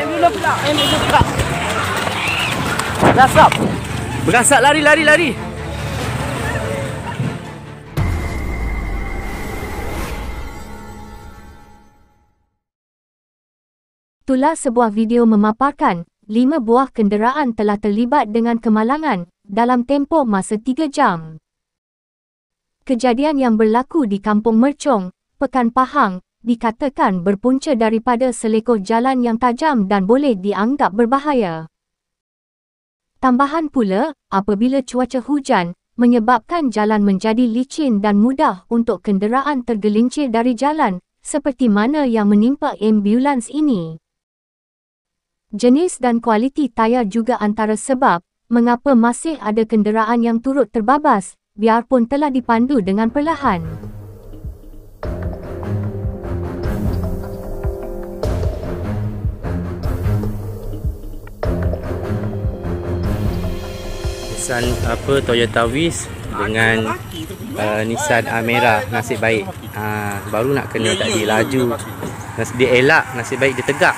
Main dulu pula. Berasap. Berasap lari. Itulah sebuah video memaparkan 5 buah kenderaan telah terlibat dengan kemalangan dalam tempoh masa 3 jam. Kejadian yang berlaku di Kampung Mercong, Pekan Pahang, dikatakan berpunca daripada selekoh jalan yang tajam dan boleh dianggap berbahaya. Tambahan pula, apabila cuaca hujan, menyebabkan jalan menjadi licin dan mudah untuk kenderaan tergelincir dari jalan, seperti mana yang menimpa ambulans ini. Jenis dan kualiti tayar juga antara sebab mengapa masih ada kenderaan yang turut terbabas, biarpun telah dipandu dengan perlahan. Nissan Toyota Wiz dengan Nissan Amera, nasib baik. Baru nak kena tadi laju. Dia elak, nasib baik dia tegak.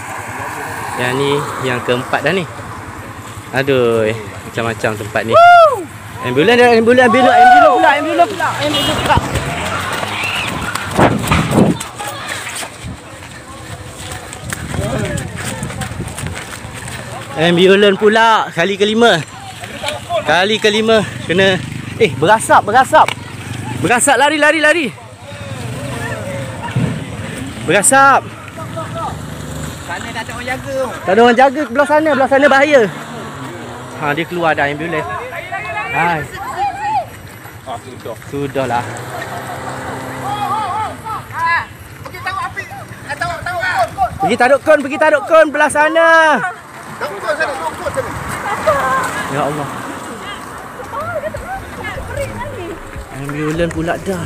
Yang ni yang keempat dah ni. Aduh, macam-macam tempat ni. Ambulan pula. Ambulan pula kali kelima kena berasap. Berasap lari. Berasap. Sana tak ada orang jaga. Tak ada orang jaga belah sana bahaya. Dia keluar dah ambulans. Sudahlah. Pergi taruh kon belah sana. Taruh kon sana. Ya Allah. Ambulans pula dah.